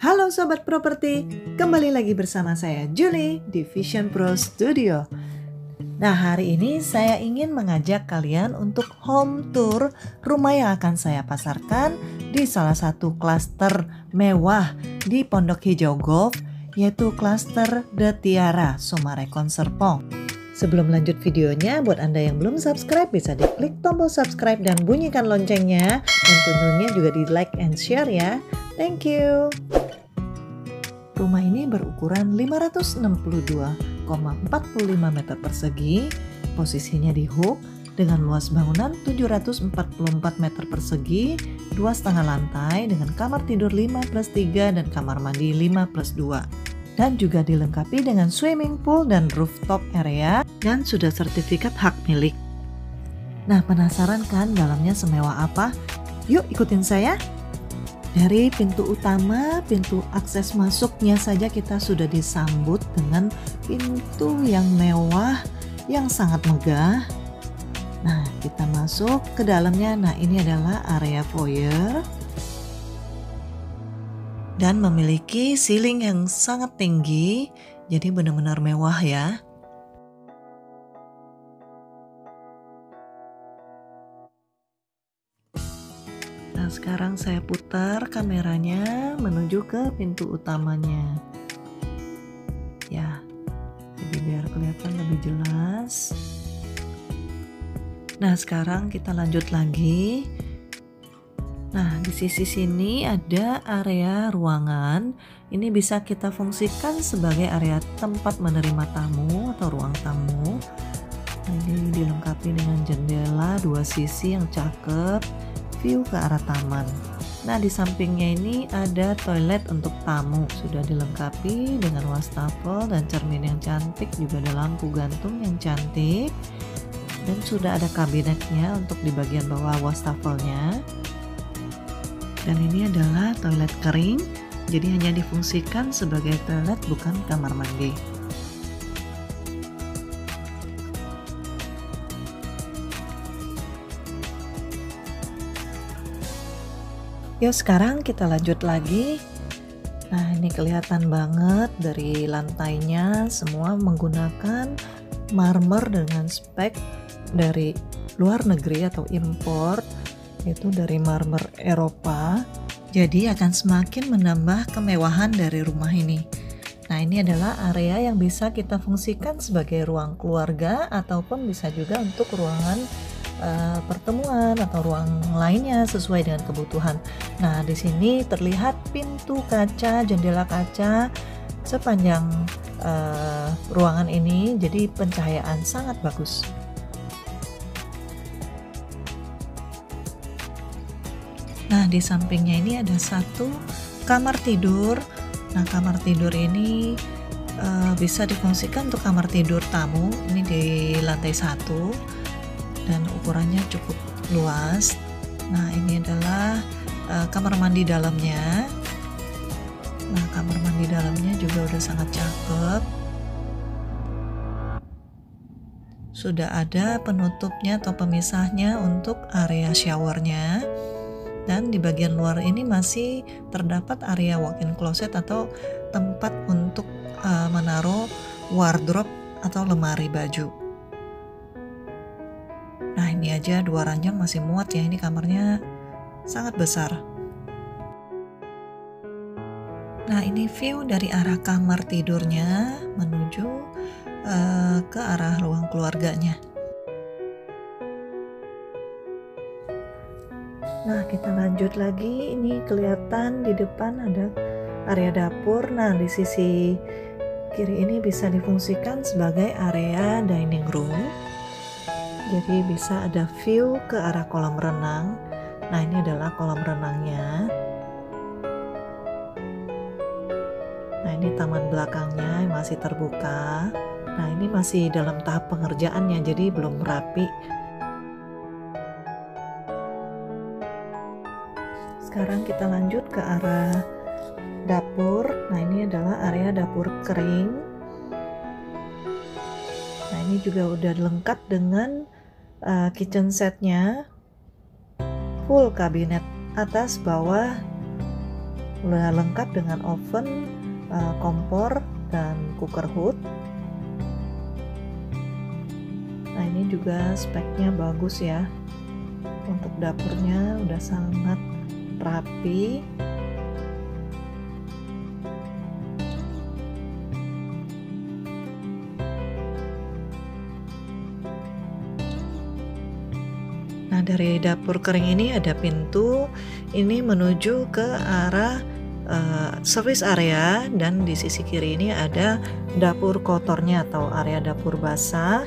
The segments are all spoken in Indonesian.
Halo Sobat Properti, kembali lagi bersama saya Julie di Vision Pro Studio. Nah, hari ini saya ingin mengajak kalian untuk home tour rumah yang akan saya pasarkan di salah satu klaster mewah di Pondok Hijau Golf, yaitu klaster The Tiara Summarecon Serpong. Sebelum lanjut videonya, buat Anda yang belum subscribe bisa diklik tombol subscribe dan bunyikan loncengnya, dan tentunya juga di like and share ya. Thank you. Rumah ini berukuran 562,45 meter persegi, posisinya di hub dengan luas bangunan 744 meter persegi, 2,5 lantai dengan kamar tidur 5+3 dan kamar mandi 5+2. Dan juga dilengkapi dengan swimming pool dan rooftop area dan sudah sertifikat hak milik. Nah, penasaran kan dalamnya semewah apa? Yuk ikutin saya! Dari pintu utama, pintu akses masuknya saja kita sudah disambut dengan pintu yang mewah, yang sangat megah. Nah, kita masuk ke dalamnya. Nah, ini adalah area foyer dan memiliki ceiling yang sangat tinggi, jadi benar-benar mewah ya. Sekarang saya putar kameranya menuju ke pintu utamanya ya, jadi biar kelihatan lebih jelas. Nah, sekarang kita lanjut lagi. Nah, di sisi sini ada area ruangan. Ini bisa kita fungsikan sebagai area tempat menerima tamu atau ruang tamu. Ini dilengkapi dengan jendela 2 sisi yang cakep, view ke arah taman. Nah, di sampingnya ini ada toilet untuk tamu, sudah dilengkapi dengan wastafel dan cermin yang cantik, juga ada lampu gantung yang cantik, dan sudah ada kabinetnya untuk di bagian bawah wastafelnya. Dan ini adalah toilet kering, jadi hanya difungsikan sebagai toilet, bukan kamar mandi. Yuk, sekarang kita lanjut lagi. Nah, ini kelihatan banget dari lantainya, semua menggunakan marmer dengan spek dari luar negeri atau impor, itu dari marmer Eropa. Jadi akan semakin menambah kemewahan dari rumah ini. Nah, ini adalah area yang bisa kita fungsikan sebagai ruang keluarga ataupun bisa juga untuk ruangan pertemuan atau ruang lainnya sesuai dengan kebutuhan. Nah, di sini terlihat pintu kaca, jendela kaca sepanjang ruangan ini, jadi pencahayaan sangat bagus. Nah, di sampingnya ini ada satu kamar tidur. Nah, kamar tidur ini bisa difungsikan untuk kamar tidur tamu. Ini di lantai 1. Dan ukurannya cukup luas. Nah, ini adalah kamar mandi dalamnya. Nah, kamar mandi dalamnya juga udah sangat cakep. Sudah ada penutupnya atau pemisahnya untuk area showernya. Dan di bagian luar ini masih terdapat area walk-in closet atau tempat untuk menaruh wardrobe atau lemari baju. Nah, ini aja dua ranjang masih muat ya, ini kamarnya sangat besar. Nah, ini view dari arah kamar tidurnya menuju ke arah ruang keluarganya. Nah, kita lanjut lagi. Ini kelihatan di depan ada area dapur. Nah, di sisi kiri ini bisa difungsikan sebagai area dining room. Jadi bisa ada view ke arah kolam renang. Nah, ini adalah kolam renangnya. Nah, ini taman belakangnya yang masih terbuka. Nah, ini masih dalam tahap pengerjaannya, jadi belum rapi. Sekarang kita lanjut ke arah dapur. Nah, ini adalah area dapur kering. Nah, ini juga udah lengkap dengan kitchen setnya, full kabinet atas bawah lengkap dengan oven, kompor, dan cooker hood. Nah, ini juga speknya bagus ya. Untuk dapurnya udah sangat rapi. Nah, dari dapur kering ini ada pintu ini menuju ke arah service area, dan di sisi kiri ini ada dapur kotornya atau area dapur basah.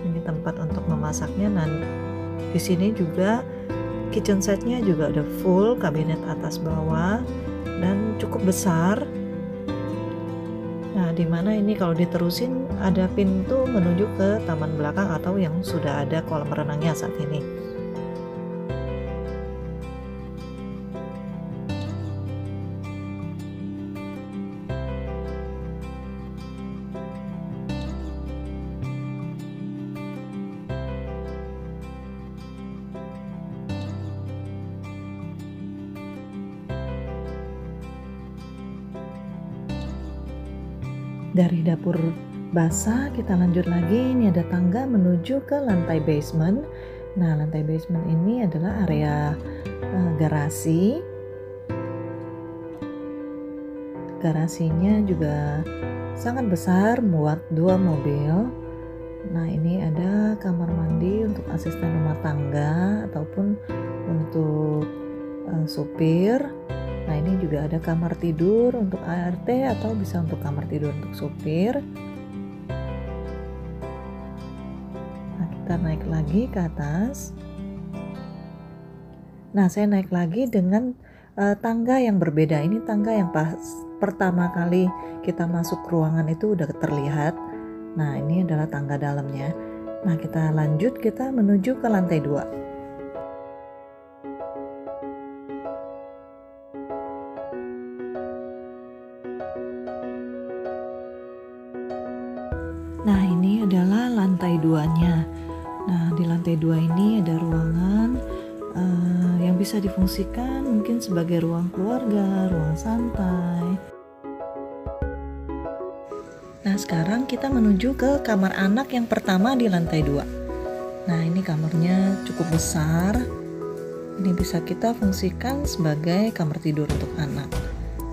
Ini tempat untuk memasaknya. Nah, di sini juga kitchen setnya juga udah full, kabinet atas bawah dan cukup besar. Nah, dimana ini kalau diterusin ada pintu menuju ke taman belakang atau yang sudah ada kolam renangnya saat ini. Dari dapur basah kita lanjut lagi, ini ada tangga menuju ke lantai basement. Nah, lantai basement ini adalah area garasi. Garasinya juga sangat besar, muat 2 mobil. Nah, ini ada kamar mandi untuk asisten rumah tangga ataupun untuk supir. Nah, ini juga ada kamar tidur untuk ART atau bisa untuk kamar tidur untuk supir. Nah, kita naik lagi ke atas. Nah, saya naik lagi dengan tangga yang berbeda. Ini tangga yang pas pertama kali kita masuk ruangan itu udah terlihat. Nah, ini adalah tangga dalamnya. Nah, kita lanjut, kita menuju ke lantai 2. Nah, ini adalah lantai 2-nya. Nah, di lantai 2 ini ada ruangan yang bisa difungsikan mungkin sebagai ruang keluarga, ruang santai. Nah, sekarang kita menuju ke kamar anak yang pertama di lantai 2. Nah, ini kamarnya cukup besar. Ini bisa kita fungsikan sebagai kamar tidur untuk anak.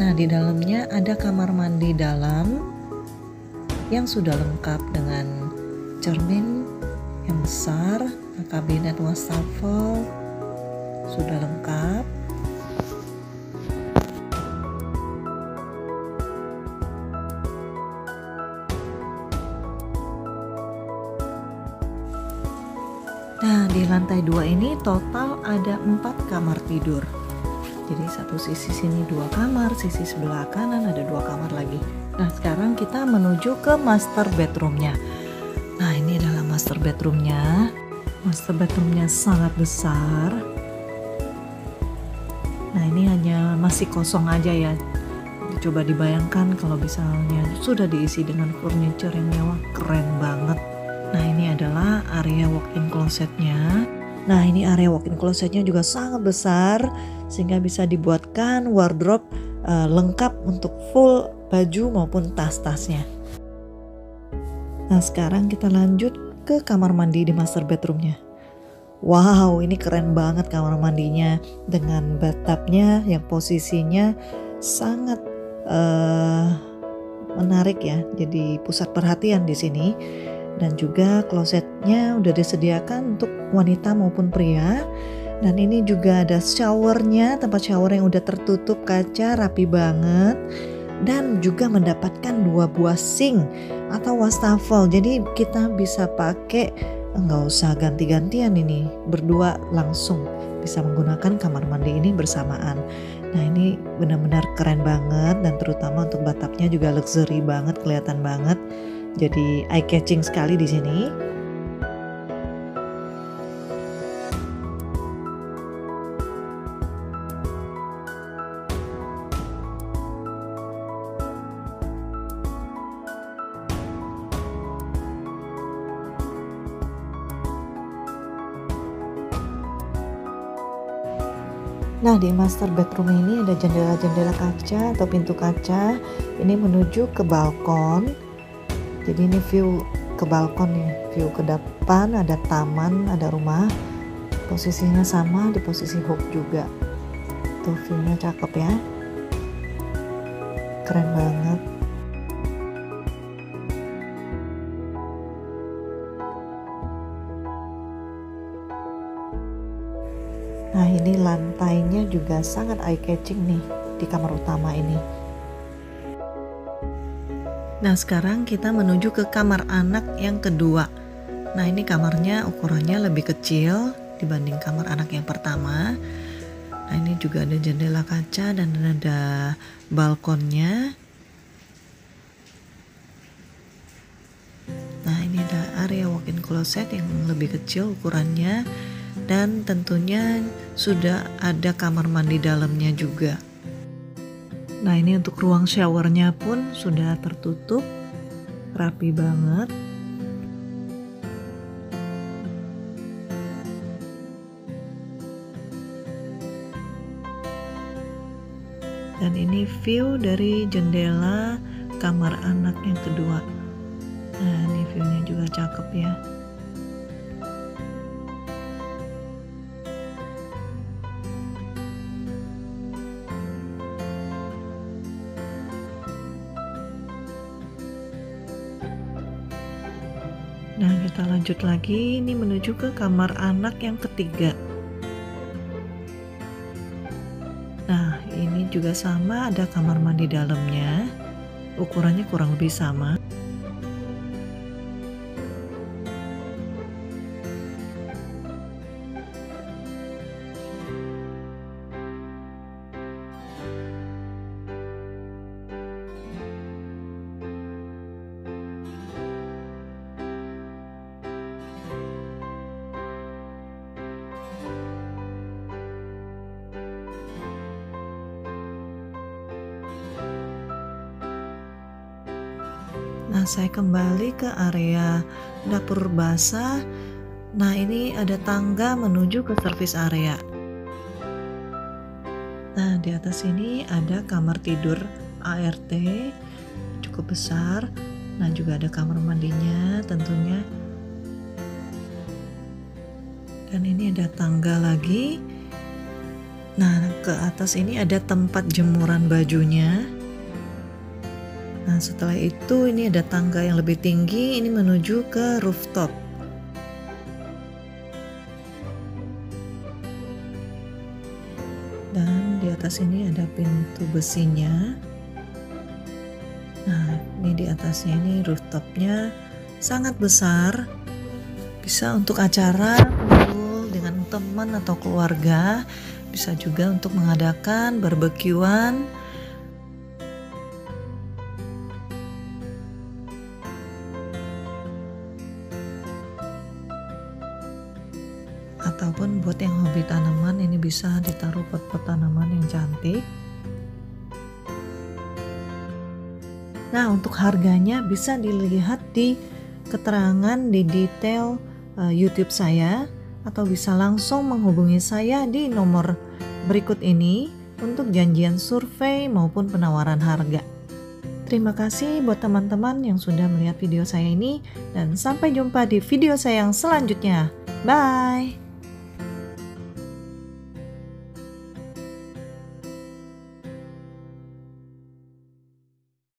Nah, di dalamnya ada kamar mandi dalam yang sudah lengkap dengan cermin yang besar, kabinet wastafel sudah lengkap. Nah, di lantai 2 ini total ada 4 kamar tidur. Jadi satu sisi sini 2 kamar, sisi sebelah kanan ada 2 kamar lagi. Nah, sekarang kita menuju ke master bedroomnya. Nah, ini adalah master bedroomnya. Master bedroomnya sangat besar. Nah, ini hanya masih kosong aja ya. Coba dibayangkan kalau misalnya sudah diisi dengan furniture yang mewah, keren banget. Nah, ini adalah area walk-in closetnya. Nah, ini area walk-in closetnya juga sangat besar sehingga bisa dibuatkan wardrobe lengkap untuk full baju maupun tas-tasnya. Nah, sekarang kita lanjut ke kamar mandi di master bedroomnya. Wow, ini keren banget kamar mandinya dengan bathtubnya yang posisinya sangat menarik ya. Jadi pusat perhatian di sini. Dan juga klosetnya udah disediakan untuk wanita maupun pria. Dan ini juga ada showernya, tempat shower yang udah tertutup kaca, rapi banget. Dan juga mendapatkan 2 buah sink atau wastafel. Jadi kita bisa pakai, nggak usah ganti-gantian ini, berdua langsung bisa menggunakan kamar mandi ini bersamaan. Nah, ini benar-benar keren banget, dan terutama untuk bathtubnya juga luxury banget, kelihatan banget. Jadi eye catching sekali di sini. Nah, di master bedroom ini ada jendela-jendela kaca atau pintu kaca. Ini menuju ke balkon. Jadi ini view ke balkon nih, view ke depan, ada taman, ada rumah. Posisinya sama di posisi hook juga. Tuh view-nya cakep ya. Keren banget. Nah, ini lantainya juga sangat eye-catching nih di kamar utama ini. Nah, sekarang kita menuju ke kamar anak yang kedua. Nah, ini kamarnya ukurannya lebih kecil dibanding kamar anak yang pertama. Nah, ini juga ada jendela kaca dan ada balkonnya. Nah, ini ada area walk-in closet yang lebih kecil ukurannya. Dan tentunya sudah ada kamar mandi dalamnya juga. Nah, ini untuk ruang showernya pun sudah tertutup, rapi banget. Dan ini view dari jendela kamar anak yang kedua. Nah, ini view-nya juga cakep ya. Nah, kita lanjut lagi, ini menuju ke kamar anak yang ketiga. Nah, ini juga sama, ada kamar mandi dalamnya. Ukurannya kurang lebih sama. Nah, saya kembali ke area dapur basah. Nah, ini ada tangga menuju ke service area. Nah, di atas ini ada kamar tidur ART, cukup besar. Nah, juga ada kamar mandinya tentunya. Dan ini ada tangga lagi. Nah, ke atas ini ada tempat jemuran bajunya. Nah, setelah itu ini ada tangga yang lebih tinggi, ini menuju ke rooftop. Dan di atas ini ada pintu besinya. Nah, ini di atasnya ini rooftopnya sangat besar. Bisa untuk acara, kumpul dengan teman atau keluarga. Bisa juga untuk mengadakan barbekyuan. Ataupun buat yang hobi tanaman, ini bisa ditaruh pot-pot tanaman yang cantik. Nah, untuk harganya bisa dilihat di keterangan di detail YouTube saya, atau bisa langsung menghubungi saya di nomor berikut ini untuk janjian survei maupun penawaran harga. Terima kasih buat teman-teman yang sudah melihat video saya ini, dan sampai jumpa di video saya yang selanjutnya. Bye!